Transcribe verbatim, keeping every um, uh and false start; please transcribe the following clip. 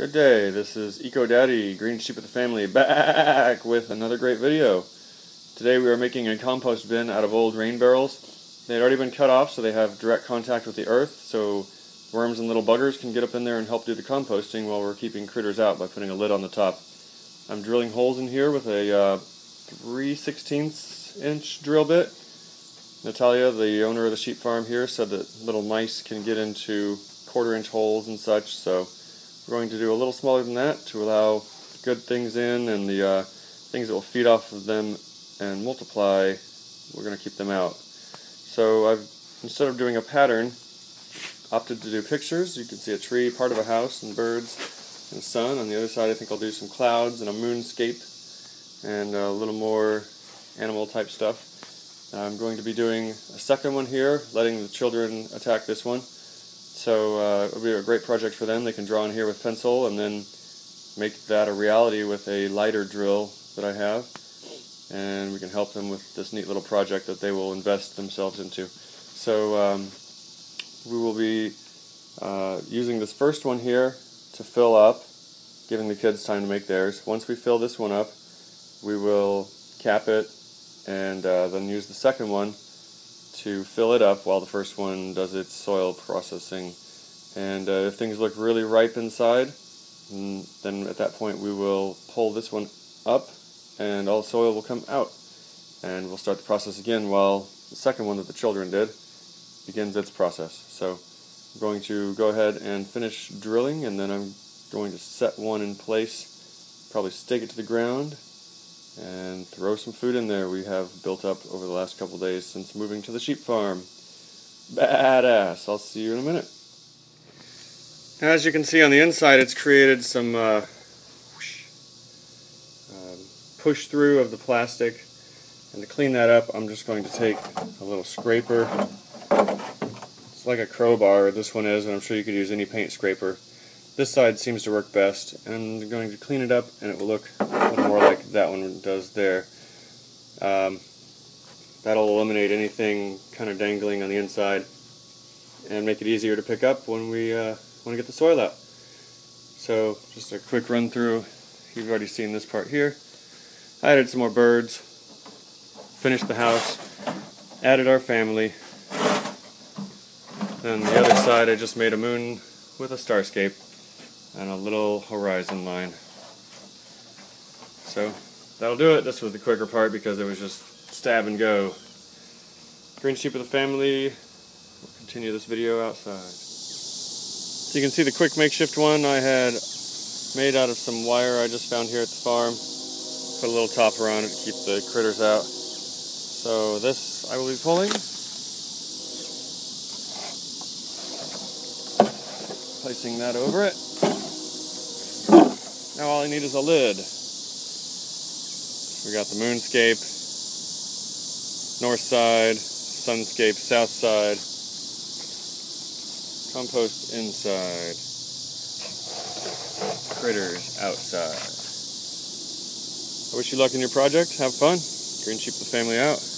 Good day, this is EcoDaddy, Green Sheep of the Family, back with another great video. Today we are making a compost bin out of old rain barrels. They had already been cut off, so they have direct contact with the earth, so worms and little buggers can get up in there and help do the composting while we're keeping critters out by putting a lid on the top. I'm drilling holes in here with a uh, three sixteenths inch drill bit. Natalia, the owner of the sheep farm here, said that little mice can get into quarter inch holes and such, so we're going to do a little smaller than that to allow good things in, and the uh, things that will feed off of them and multiply, we're going to keep them out. So I've, instead of doing a pattern, opted to do pictures. You can see a tree, part of a house, and birds, and the sun. On the other side I think I'll do some clouds and a moonscape and a little more animal type stuff. I'm going to be doing a second one here, letting the children attack this one. So uh, it'll be a great project for them. They can draw in here with pencil and then make that a reality with a lighter drill that I have, and we can help them with this neat little project that they will invest themselves into. So um, we will be uh, using this first one here to fill up, giving the kids time to make theirs. Once we fill this one up, we will cap it and uh, then use the second one to fill it up while the first one does its soil processing. And uh, if things look really ripe inside, then at that point we will pull this one up and all the soil will come out, and we'll start the process again while the second one that the children did begins its process. So I'm going to go ahead and finish drilling, and then I'm going to set one in place, probably stake it to the ground, and throw some food in there we have built up over the last couple days since moving to the sheep farm. Badass! I'll see you in a minute. As you can see on the inside, it's created some uh, whoosh, uh, push through of the plastic, and to clean that up I'm just going to take a little scraper. It's like a crowbar, this one is, and I'm sure you could use any paint scraper. This side seems to work best, and I'm going to clean it up and it will look a little more like that one does there. Um, that'll eliminate anything kind of dangling on the inside and make it easier to pick up when we uh, want to get the soil out. So just a quick run through. You've already seen this part here. I added some more birds, finished the house, added our family. Then the other side I just made a moon with a starscape and a little horizon line. So that'll do it. This was the quicker part because it was just stab and go. Green Sheep of the Family. We'll continue this video outside. So you can see the quick makeshift one I had made out of some wire I just found here at the farm. Put a little topper on it to keep the critters out. So this I will be pulling. Placing that over it. Now all I need is a lid. We got the moonscape, north side, sunscape, south side, compost inside, critters outside. I wish you luck in your project. Have fun. Green Sheep of the Family out.